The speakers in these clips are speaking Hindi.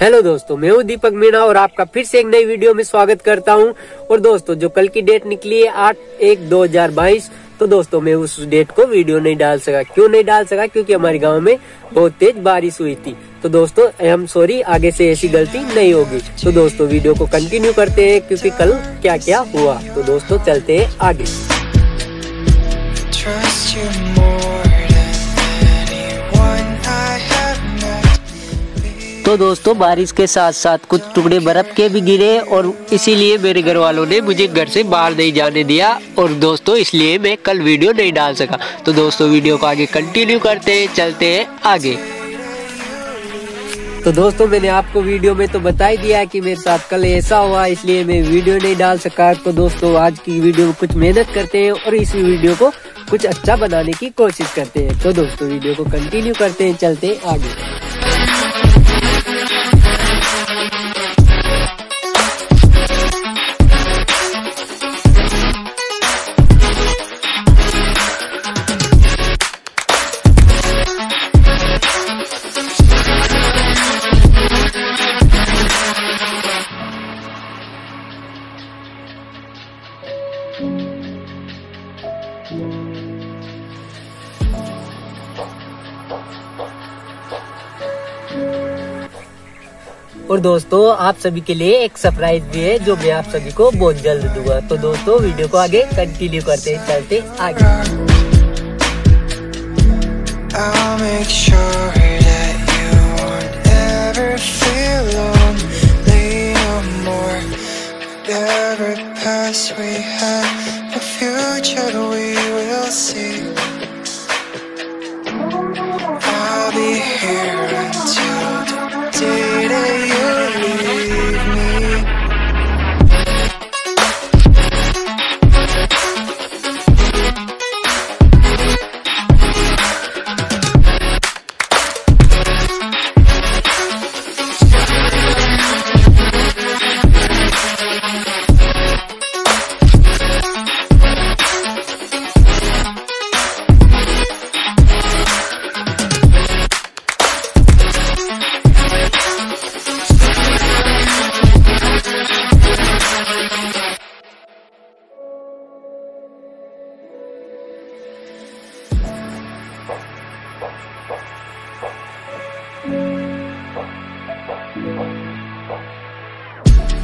हेलो दोस्तों, मैं हूं दीपक मीणा और आपका फिर से एक नई वीडियो में स्वागत करता हूं। और दोस्तों, जो कल की डेट निकली है 8/1/2022, तो दोस्तों मैं उस डेट को वीडियो नहीं डाल सका। क्यों नहीं डाल सका? क्योंकि हमारे गांव में बहुत तेज बारिश हुई थी। तो दोस्तों आई एम सॉरी, आगे से ऐसी गलती नहीं होगी। तो दोस्तों वीडियो को कंटिन्यू करते हैं क्योंकि कल क्या क्या हुआ। तो दोस्तों चलते हैं आगे। तो दोस्तों बारिश के साथ साथ कुछ टुकड़े बर्फ के भी गिरे और इसीलिए मेरे घर वालों ने मुझे घर से बाहर नहीं जाने दिया और दोस्तों इसलिए मैं कल वीडियो नहीं डाल सका। तो दोस्तों वीडियो को आगे कंटिन्यू करते हैं, चलते हैं आगे। तो दोस्तों मैंने आपको वीडियो में तो बता ही दिया कि मेरे साथ कल ऐसा हुआ, इसलिए मैं वीडियो नहीं डाल सका। तो दोस्तों आज की वीडियो में कुछ मेहनत करते हैं और इसी वीडियो को कुछ अच्छा बनाने की कोशिश करते हैं। तो दोस्तों वीडियो को कंटिन्यू करते हैं, चलते हैं आगे। और दोस्तों आप सभी के लिए एक सरप्राइज भी है जो मैं आप सभी को बहुत जल्द दूंगा। तो दोस्तों वीडियो को आगे कंटिन्यू करते हैं, चलते आगे।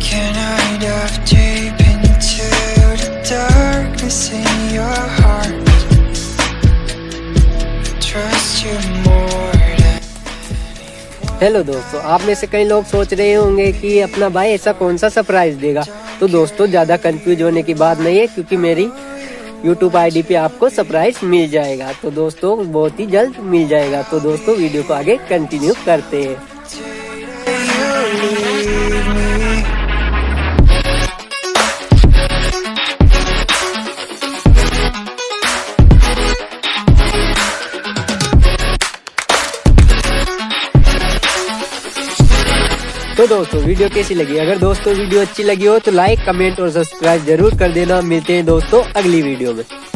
Can I dive deep into the darkness in your heart? Trust you more. Hello दोस्तों, आप में से कई लोग सोच रहे होंगे कि अपना भाई ऐसा कौन सा सरप्राइज देगा। तो दोस्तों ज़्यादा कंफ्यूज होने की बात नहीं है क्योंकि मेरी YouTube आईडी पे आपको सरप्राइज मिल जाएगा। तो दोस्तों बहुत ही जल्द मिल जाएगा। तो दोस्तों वीडियो को आगे कंटिन्यू करते हैं। तो दोस्तों वीडियो कैसी लगी? अगर दोस्तों वीडियो अच्छी लगी हो तो लाइक, कमेंट और सब्सक्राइब जरूर कर देना। मिलते हैं दोस्तों अगली वीडियो में।